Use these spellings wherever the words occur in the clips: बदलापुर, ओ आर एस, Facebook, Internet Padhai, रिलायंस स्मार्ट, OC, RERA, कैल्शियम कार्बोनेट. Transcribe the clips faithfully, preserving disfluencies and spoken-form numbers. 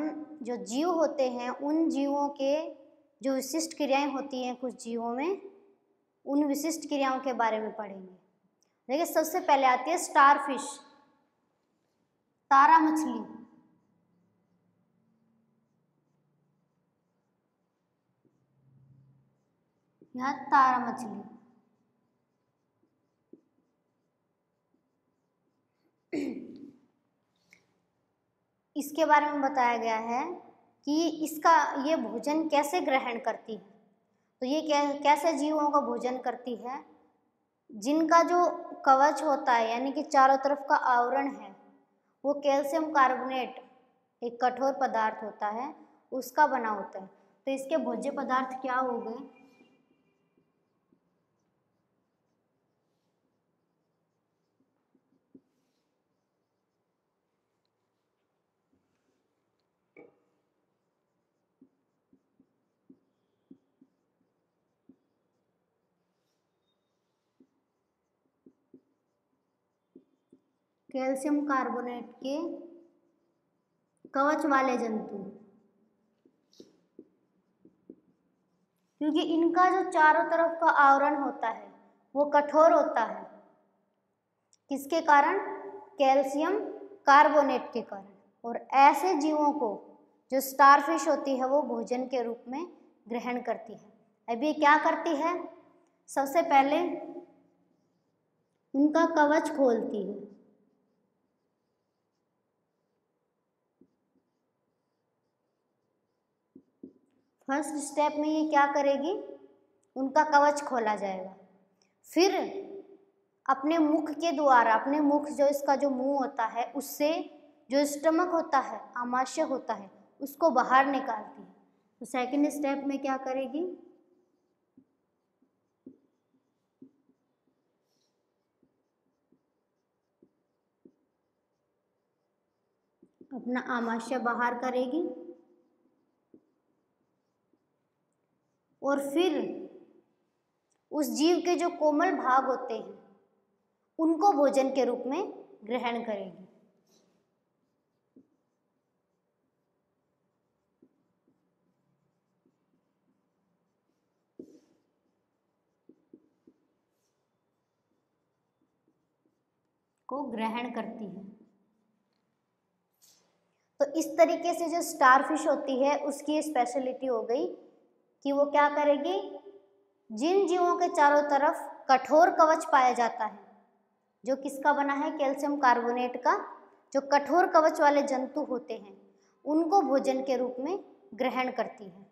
हम जो जीव होते हैं उन जीवों के जो विशिष्ट क्रियाएं होती हैं कुछ जीवों में, उन विशिष्ट क्रियाओं के बारे में पढ़ेंगे। देखिए सबसे पहले आती है स्टार फिश, तारा मछली। यहाँ तारा मछली इसके बारे में बताया गया है कि इसका ये भोजन कैसे ग्रहण करती है। तो ये कैसे जीवों का भोजन करती है, जिनका जो कवच होता है यानी कि चारों तरफ का आवरण है, वो कैल्शियम कार्बोनेट एक कठोर पदार्थ होता है उसका बना होता है। तो इसके भोज्य पदार्थ क्या हो गए? कैल्शियम कार्बोनेट के कवच वाले जंतु, क्योंकि इनका जो चारों तरफ का आवरण होता है वो कठोर होता है। किसके कारण? कैल्शियम कार्बोनेट के कारण। और ऐसे जीवों को जो स्टारफिश होती है वो भोजन के रूप में ग्रहण करती है। अब ये क्या करती है? सबसे पहले उनका कवच खोलती है। फर्स्ट स्टेप में ये क्या करेगी? उनका कवच खोला जाएगा। फिर अपने मुख के द्वारा, अपने मुख जो इसका जो मुंह होता है उससे जो स्टमक होता है, आमाशय होता है, उसको बाहर निकालती है। तो सेकंड स्टेप में क्या करेगी? अपना आमाशय बाहर करेगी। और फिर उस जीव के जो कोमल भाग होते हैं उनको भोजन के रूप में ग्रहण करेगी। को ग्रहण करती है। तो इस तरीके से जो स्टारफिश होती है उसकी स्पेशलिटी हो गई कि वो क्या करेगी, जिन जीवों के चारों तरफ कठोर कवच पाया जाता है, जो किसका बना है? कैल्शियम कार्बोनेट का। जो कठोर कवच वाले जंतु होते हैं उनको भोजन के रूप में ग्रहण करती है।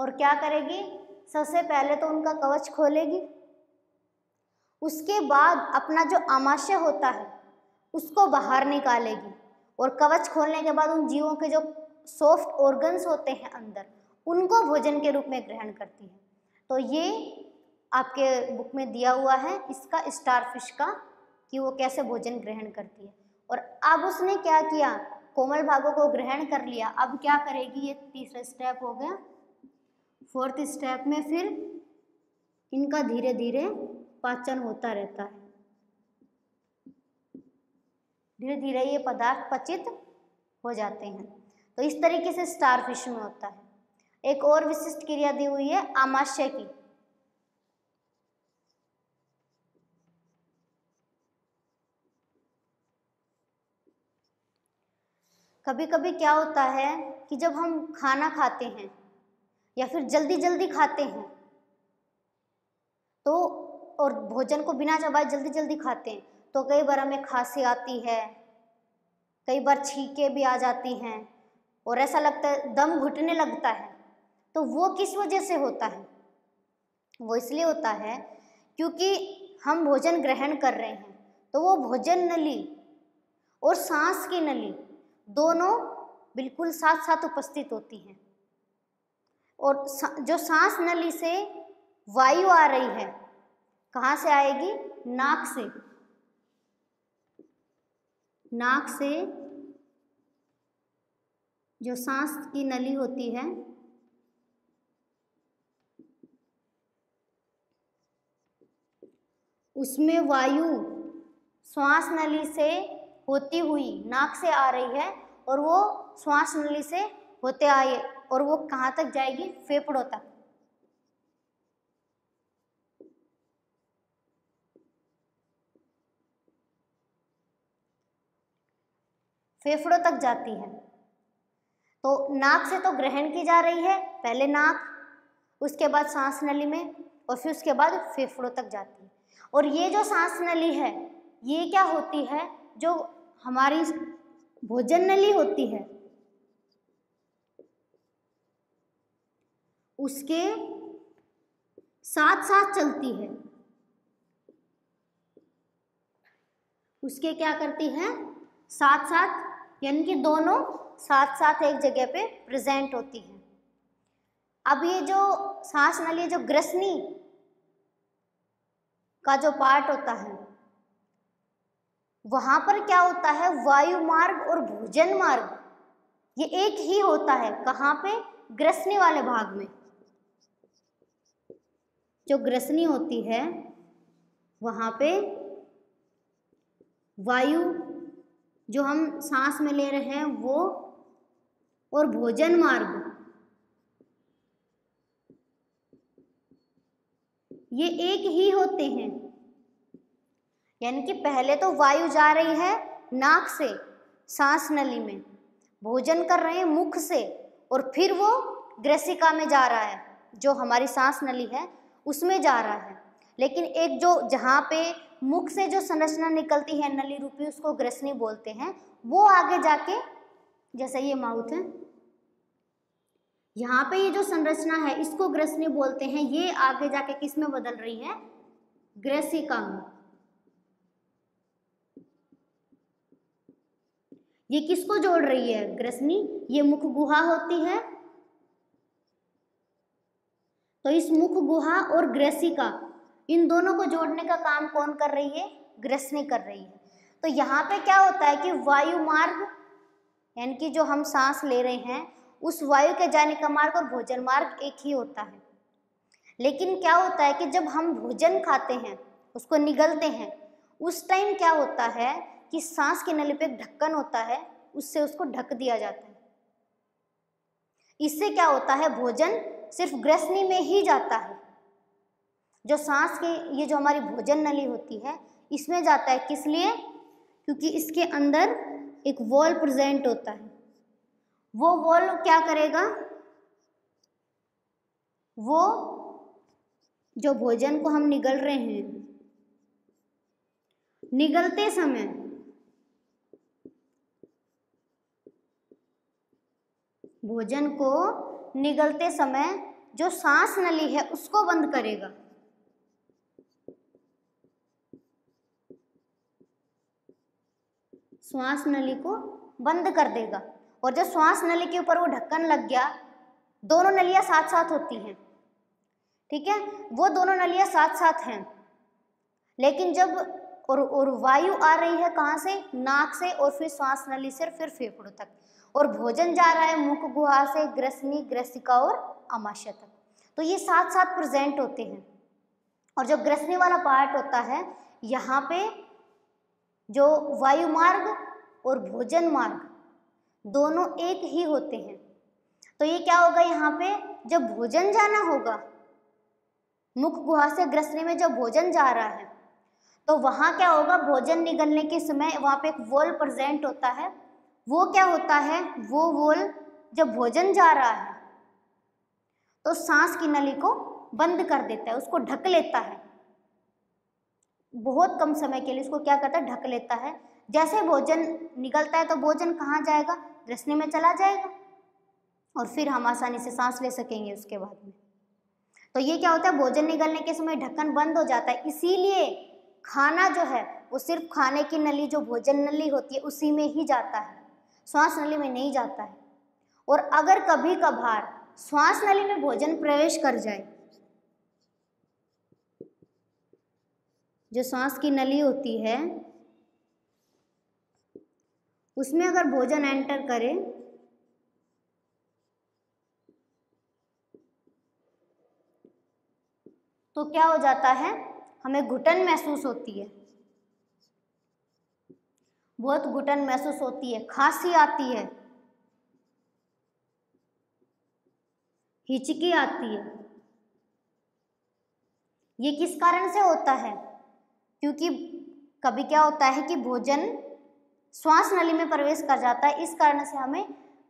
और क्या करेगी? सबसे पहले तो उनका कवच खोलेगी, उसके बाद अपना जो आमाशय होता है उसको बाहर निकालेगी। और कवच खोलने के बाद उन जीवों के जो सॉफ्ट ऑर्गन्स होते हैं अंदर, उनको भोजन के रूप में ग्रहण करती है। तो ये आपके बुक में दिया हुआ है इसका, स्टारफिश का, कि वो कैसे भोजन ग्रहण करती है। और अब उसने क्या किया? कोमल भागों को ग्रहण कर लिया। अब क्या करेगी? ये तीसरा स्टेप हो गया। फोर्थ स्टेप में फिर इनका धीरे धीरे पाचन होता रहता है, धीरे धीरे ये पदार्थ पचित हो जाते हैं। तो इस तरीके से स्टारफिश में होता है। एक और विशिष्ट क्रिया दी हुई है आमाशय की। कभी कभी क्या होता है कि जब हम खाना खाते हैं या फिर जल्दी जल्दी खाते हैं तो, और भोजन को बिना चबाए जल्दी जल्दी खाते हैं, तो कई बार हमें खांसी आती है, कई बार छींके भी आ जाती हैं, और ऐसा लगता है दम घुटने लगता है। तो वो किस वजह से होता है? वो इसलिए होता है क्योंकि हम भोजन ग्रहण कर रहे हैं, तो वो भोजन नली और सांस की नली दोनों बिल्कुल साथ साथ उपस्थित होती हैं। और जो सांस नली से वायु आ रही है, कहाँ से आएगी? नाक से। नाक से जो सांस की नली होती है उसमें वायु श्वास नली से होती हुई नाक से आ रही है और वो श्वास नली से होते आए और वो कहाँ तक जाएगी? फेफड़ों तक। फेफड़ों तक जाती है। तो नाक से तो ग्रहण की जा रही है, पहले नाक, उसके बाद सांस नली में, और फिर उसके बाद फेफड़ों तक जाती है। और ये जो सांस नली है ये क्या होती है? जो हमारी भोजन नली होती है उसके साथ साथ चलती है, उसके क्या करती है? साथ साथ, यानी कि दोनों साथ साथ एक जगह पे प्रेजेंट होती है। अब ये जो सांस नली, जो ग्रसनी का जो पार्ट होता है, वहां पर क्या होता है? वायु मार्ग और भोजन मार्ग ये एक ही होता है। कहाँ पे? ग्रसनी वाले भाग में। जो ग्रसनी होती है वहां पे वायु जो हम सांस में ले रहे हैं वो, और भोजन मार्ग ये एक ही होते हैं। यानी कि पहले तो वायु जा रही है नाक से सांस नली में, भोजन कर रहे हैं मुख से, और फिर वो ग्रसिका में जा रहा है जो हमारी सांस नली है उसमें जा रहा है। लेकिन एक जो जहाँ पे मुख से जो संरचना निकलती है नली रूपी, उसको ग्रसनी बोलते हैं। वो आगे जाके, जैसे ये माउथ है, यहाँ पे ये जो संरचना है इसको ग्रसनी बोलते हैं। ये आगे जाके किस में बदल रही है? ग्रसिका में। ये किसको जोड़ रही है? ग्रसनी। ये मुख गुहा होती है, तो इस मुख गुहा और ग्रसिका, इन दोनों को जोड़ने का काम कौन कर रही है? ग्रसनी कर रही है। तो यहाँ पे क्या होता है कि वायु मार्ग, यानी कि जो हम सांस ले रहे हैं उस वायु के जाने का मार्ग और भोजन मार्ग एक ही होता है। लेकिन क्या होता है कि जब हम भोजन खाते हैं, उसको निगलते हैं, उस टाइम क्या होता है कि सांस के नली पे एक ढक्कन होता है, उससे उसको ढक दिया जाता है। इससे क्या होता है? भोजन सिर्फ ग्रसनी में ही जाता है। जो सांस के, ये जो हमारी भोजन नली होती है इसमें जाता है। किस लिए? क्योंकि इसके अंदर एक वॉल प्रेजेंट होता है। वो वॉल क्या करेगा? वो जो भोजन को हम निगल रहे हैं, निगलते समय भोजन को निगलते समय जो सांस नली है उसको बंद करेगा। श्वास नली को बंद कर देगा। और जब श्वास नली के ऊपर वो ढक्कन लग गया, दोनों नलियां साथ साथ होती हैं, ठीक है, वो दोनों नलियां साथ साथ हैं। लेकिन जब और और वायु आ रही है कहाँ से? नाक से, और फिर श्वास नली से, फिर फेफड़ों तक, और भोजन जा रहा है मुख गुहा से ग्रसनी, ग्रसिका और आमाशय तक। तो ये साथ साथ प्रेजेंट होते हैं। और जो ग्रसनी वाला पार्ट होता है यहाँ पे जो वायु मार्ग और भोजन मार्ग दोनों एक ही होते हैं। तो ये क्या होगा? यहाँ पे जब भोजन जाना होगा मुख गुहा से ग्रसनी में, जब भोजन जा रहा है तो वहाँ क्या होगा? भोजन निगलने के समय वहाँ पे एक वॉल प्रेजेंट होता है। वो क्या होता है? वो वॉल जब भोजन जा रहा है तो सांस की नली को बंद कर देता है, उसको ढक लेता है। बहुत कम समय के लिए उसको क्या करता है? ढक लेता है। जैसे भोजन निकलता है तो भोजन कहाँ जाएगा? ग्रसनी में चला जाएगा, और फिर हम आसानी से सांस ले सकेंगे उसके बाद में। तो ये क्या होता है? भोजन निकलने के समय ढक्कन बंद हो जाता है। इसीलिए खाना जो है वो सिर्फ खाने की नली, जो भोजन नली होती है, उसी में ही जाता है, श्वास नली में नहीं जाता है। और अगर कभी कभार श्वास नली में भोजन प्रवेश कर जाए, जो सांस की नली होती है उसमें अगर भोजन एंटर करे, तो क्या हो जाता है? हमें घुटन महसूस होती है। बहुत घुटन महसूस होती है, खांसी आती है, हिचकी आती है। ये किस कारण से होता है? क्योंकि कभी क्या होता है कि भोजन श्वास नली में प्रवेश कर जाता है, इस कारण से हमें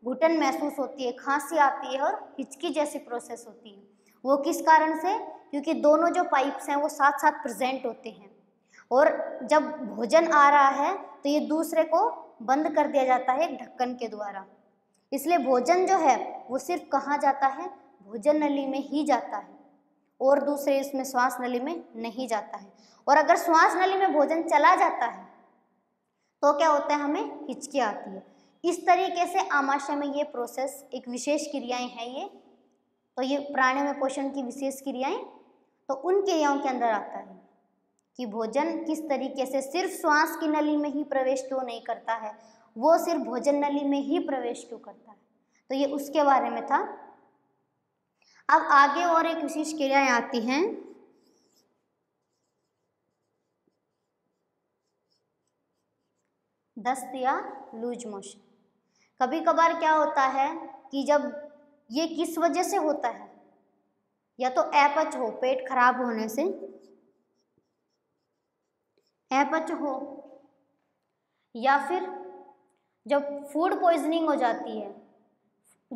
घुटन महसूस होती है, खांसी आती है और हिचकी जैसी प्रोसेस होती है। वो किस कारण से? क्योंकि दोनों जो पाइप्स हैं वो साथ साथ प्रेजेंट होते हैं और जब भोजन आ रहा है तो ये दूसरे को बंद कर दिया जाता है ढक्कन के द्वारा। इसलिए भोजन जो है वो सिर्फ कहाँ जाता है? भोजन नली में ही जाता है और दूसरे इसमें श्वास नली में नहीं जाता है। और अगर श्वास नली में भोजन चला जाता है तो क्या होता है? हमें हिचकी आती है। इस तरीके से आमाशय में ये प्रोसेस एक विशेष क्रियाएं हैं। ये तो ये प्राणियों में पोषण की विशेष क्रियाएं, तो उन क्रियाओं के अंदर आता है कि भोजन किस तरीके से सिर्फ श्वास की नली में ही प्रवेश क्यों नहीं करता है, वो सिर्फ भोजन नली में ही प्रवेश क्यों करता है। तो ये उसके बारे में था। अब आगे और एक विशेष क्रियाएं आती हैं। दस्त या लूज मोशन। कभी कभार क्या होता है कि जब ये किस वजह से होता है? या तो अपच हो, पेट खराब होने से अपच हो, या फिर जब फूड पॉइजनिंग हो जाती है,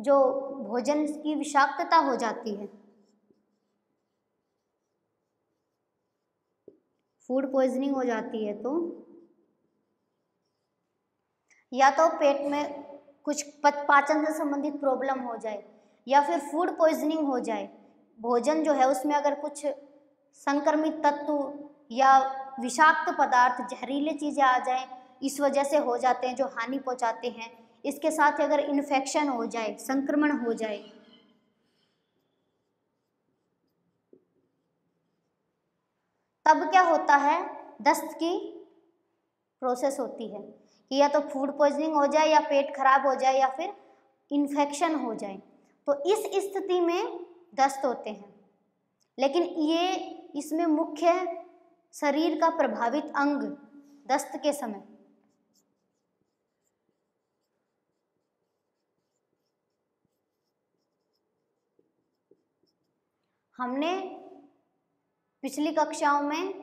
जो भोजन की विषाक्तता हो जाती है, फूड पॉइजनिंग हो जाती है तो, या तो पेट में कुछ पाचन से संबंधित प्रॉब्लम हो जाए, या फिर फूड पॉइजनिंग हो जाए, भोजन जो है उसमें अगर कुछ संक्रमित तत्व या विषाक्त पदार्थ, जहरीले चीज़ें आ जाएं, इस वजह से हो जाते हैं जो हानि पहुंचाते हैं। इसके साथ अगर इन्फेक्शन हो जाए, संक्रमण हो जाए, तब क्या होता है? दस्त की प्रोसेस होती है कि या तो फूड पॉइजनिंग हो जाए, या पेट खराब हो जाए, या फिर इन्फेक्शन हो जाए, तो इस स्थिति में दस्त होते हैं। लेकिन ये इसमें मुख्य शरीर का प्रभावित अंग दस्त के समय हमने पिछली कक्षाओं में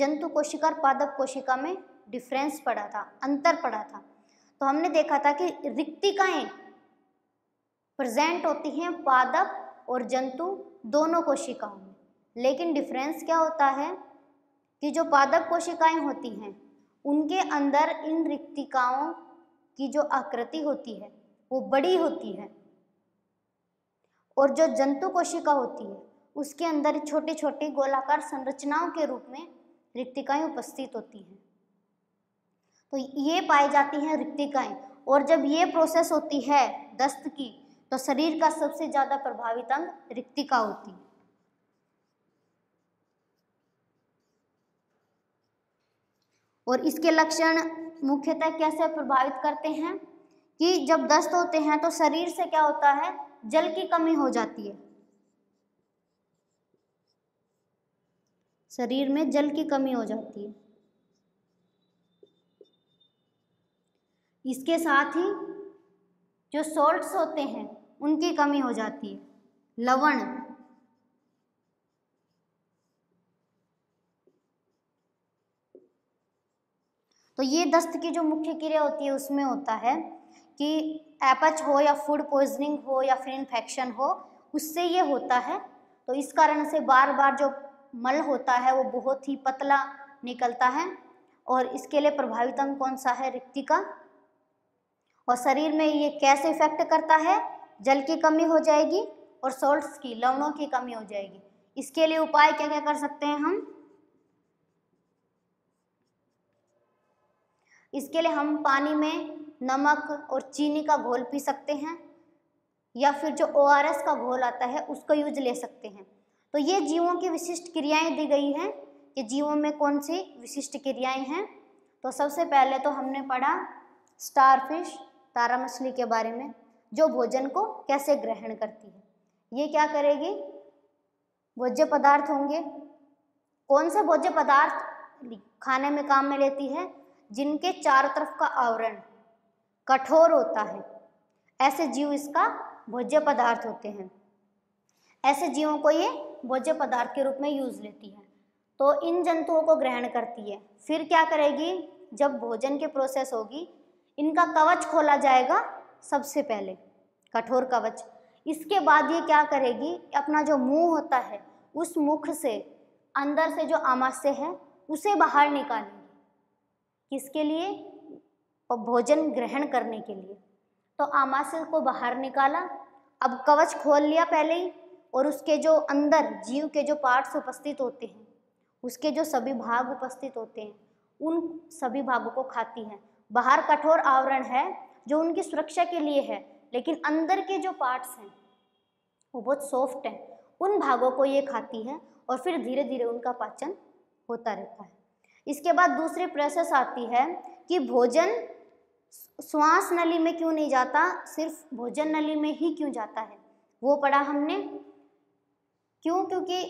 जंतु कोशिका और पादप कोशिका में डिफरेंस पढ़ा था, अंतर पढ़ा था। तो हमने देखा था कि रिक्तिकाएं प्रेजेंट होती हैं पादप और जंतु दोनों कोशिकाओं में, लेकिन डिफरेंस क्या होता है कि जो पादप कोशिकाएं होती हैं उनके अंदर इन रिक्तिकाओं की जो आकृति होती है वो बड़ी होती है, और जो जंतु कोशिका होती है उसके अंदर छोटी छोटी गोलाकार संरचनाओं के रूप में रिक्तिकाएं उपस्थित होती हैं। तो ये पाई जाती हैं रिक्तिकाएं, और जब ये प्रोसेस होती है दस्त की तो शरीर का सबसे ज़्यादा प्रभावित अंग रिक्तिका होती है। और इसके लक्षण मुख्यतः कैसे प्रभावित करते हैं कि जब दस्त होते हैं तो शरीर से क्या होता है? जल की कमी हो जाती है, शरीर में जल की कमी हो जाती है। इसके साथ ही जो सॉल्ट्स होते हैं उनकी कमी हो जाती है, लवण। तो ये दस्त की जो मुख्य क्रिया होती है उसमें होता है कि अपच हो या फूड पॉइजनिंग हो या फिर इन्फेक्शन हो, उससे ये होता है। तो इस कारण से बार बार जो मल होता है वो बहुत ही पतला निकलता है, और इसके लिए प्रभावित अंग कौन सा है? रिक्तिका। और शरीर में ये कैसे इफेक्ट करता है? जल की कमी हो जाएगी और सॉल्ट्स की, लवणों की कमी हो जाएगी। इसके लिए उपाय क्या क्या कर सकते हैं हम? इसके लिए हम पानी में नमक और चीनी का घोल पी सकते हैं, या फिर जो ओ आर एस का घोल आता है उसका यूज ले सकते हैं। तो ये जीवों की विशिष्ट क्रियाएं दी गई हैं कि जीवों में कौन सी विशिष्ट क्रियाएं हैं। तो सबसे पहले तो हमने पढ़ा स्टारफिश, तारा मछली के बारे में, जो भोजन को कैसे ग्रहण करती है। ये क्या करेगी? भोज्य पदार्थ होंगे। कौन से भोज्य पदार्थ खाने में काम में लेती है? जिनके चारों तरफ का आवरण कठोर होता है, ऐसे जीव इसका भोज्य पदार्थ होते हैं। ऐसे जीवों को ये भोज्य पदार्थ के रूप में यूज लेती है। तो इन जंतुओं को ग्रहण करती है, फिर क्या करेगी, जब भोजन की प्रोसेस होगी इनका कवच खोला जाएगा सबसे पहले, कठोर कवच। इसके बाद ये क्या करेगी, अपना जो मुंह होता है उस मुख से अंदर से जो आमाशय है उसे बाहर निकालेगी। किसके लिए, भोजन ग्रहण करने के लिए। तो आमाशय को बाहर निकाला, अब कवच खोल लिया पहले ही, और उसके जो अंदर जीव के जो पार्ट्स उपस्थित होते हैं, उसके जो सभी भाग उपस्थित होते हैं, उन सभी भागों को खाती है। बाहर कठोर आवरण है जो उनकी सुरक्षा के लिए है, लेकिन अंदर के जो पार्ट्स हैं वो बहुत सॉफ्ट हैं, उन भागों को ये खाती है और फिर धीरे धीरे उनका पाचन होता रहता है। इसके बाद दूसरी प्रोसेस आती है कि भोजन श्वास नली में क्यों नहीं जाता, सिर्फ भोजन नली में ही क्यों जाता है, वो पढ़ा हमने। क्यों? क्योंकि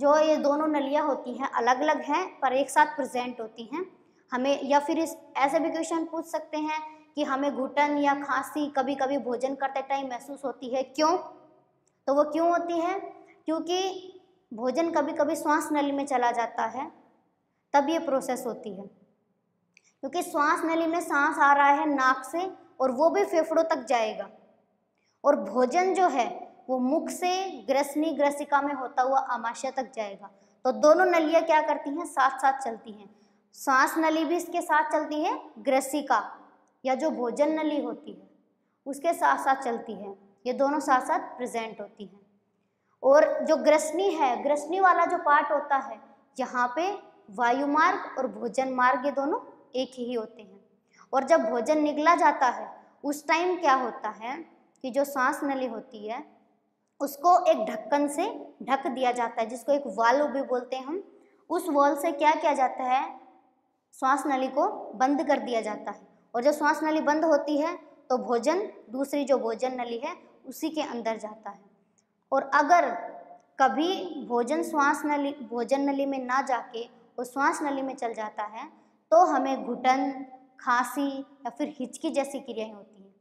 जो ये दोनों नलियाँ होती हैं अलग अलग हैं पर एक साथ प्रेजेंट होती हैं। हमें या फिर इस ऐसे भी क्वेश्चन पूछ सकते हैं कि हमें घुटन या खांसी कभी कभी भोजन करते टाइम महसूस होती है, क्यों? तो वो क्यों होती है, क्योंकि भोजन कभी कभी श्वास नली में चला जाता है, तब ये प्रोसेस होती है। क्योंकि श्वास नली में सांस आ रहा है नाक से और वो भी फेफड़ों तक जाएगा, और भोजन जो है वो मुख से ग्रसनी ग्रसिका में होता हुआ आमाशय तक जाएगा। तो दोनों नलियाँ क्या करती हैं, साथ साथ चलती हैं। सांस नली भी इसके साथ चलती है, ग्रसिका या जो भोजन नली होती है उसके साथ साथ चलती है, ये दोनों साथ साथ प्रेजेंट होती हैं। और जो ग्रसनी है, ग्रसनी वाला जो पार्ट होता है, यहाँ पे वायु मार्ग और भोजन मार्ग ये दोनों एक ही होते हैं। और जब भोजन निगला जाता है उस टाइम क्या होता है कि जो सांस नली होती है उसको एक ढक्कन से ढक दिया जाता है, जिसको एक वाल्व भी बोलते हैं हम। उस वाल्व से क्या किया जाता है, श्वास नली को बंद कर दिया जाता है, और जब श्वास नली बंद होती है तो भोजन दूसरी जो भोजन नली है उसी के अंदर जाता है। और अगर कभी भोजन श्वास नली भोजन नली में ना जाके वो श्वास नली में चल जाता है तो हमें घुटन, खांसी या फिर हिचकी जैसी क्रियाएं होती हैं।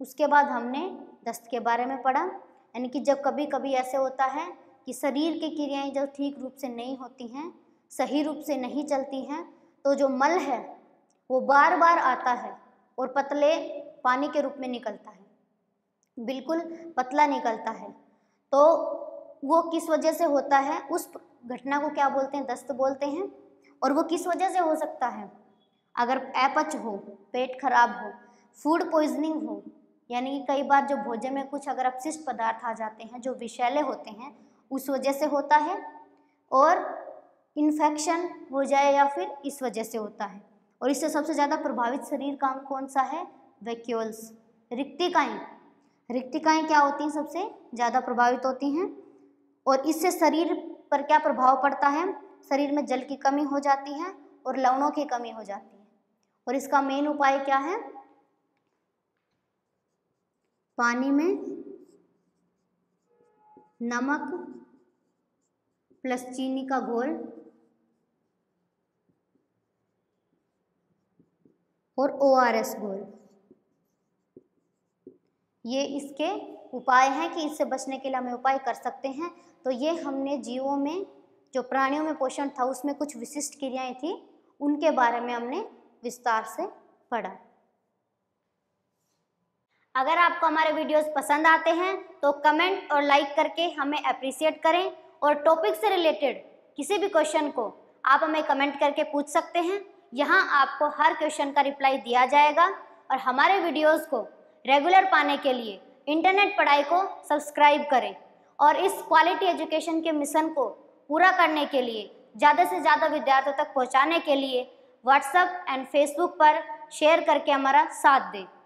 उसके बाद हमने दस्त के बारे में पढ़ा, यानी कि जब कभी कभी ऐसे होता है कि शरीर की क्रियाएं जब ठीक रूप से नहीं होती हैं, सही रूप से नहीं चलती हैं, तो जो मल है वो बार बार आता है और पतले पानी के रूप में निकलता है, बिल्कुल पतला निकलता है। तो वो किस वजह से होता है, उस घटना को क्या बोलते हैं, दस्त बोलते हैं। और वो किस वजह से हो सकता है, अगर अपच हो, पेट खराब हो, फूड पॉइजनिंग हो, यानी कि कई बार जो भोजन में कुछ अगर अपशिष्ट पदार्थ आ जाते हैं जो विषैले होते हैं, उस वजह से होता है। और इन्फेक्शन हो जाए या फिर इस वजह से होता है। और इससे सबसे ज़्यादा प्रभावित शरीर का अंग कौन सा है, वैक्यूल्स, रिक्तिकाएँ। रिक्तिकाएँ क्या होती हैं, सबसे ज़्यादा प्रभावित होती हैं। और इससे शरीर पर क्या प्रभाव पड़ता है, शरीर में जल की कमी हो जाती है और लवणों की कमी हो जाती है। और इसका मेन उपाय क्या है, पानी में नमक प्लस चीनी का घोल और ओ आर एस घोल, ये इसके उपाय हैं कि इससे बचने के लिए हमें उपाय कर सकते हैं। तो ये हमने जीवों में, जो प्राणियों में पोषण था उसमें कुछ विशिष्ट क्रियाएं थी, उनके बारे में हमने विस्तार से पढ़ा। अगर आपको हमारे वीडियोस पसंद आते हैं तो कमेंट और लाइक करके हमें अप्रिशिएट करें। और टॉपिक से रिलेटेड किसी भी क्वेश्चन को आप हमें कमेंट करके पूछ सकते हैं, यहाँ आपको हर क्वेश्चन का रिप्लाई दिया जाएगा। और हमारे वीडियोस को रेगुलर पाने के लिए इंटरनेट पढ़ाई को सब्सक्राइब करें, और इस क्वालिटी एजुकेशन के मिशन को पूरा करने के लिए, ज़्यादा से ज़्यादा विद्यार्थियों तक पहुँचाने के लिए व्हाट्सएप एंड फेसबुक पर शेयर करके हमारा साथ दें।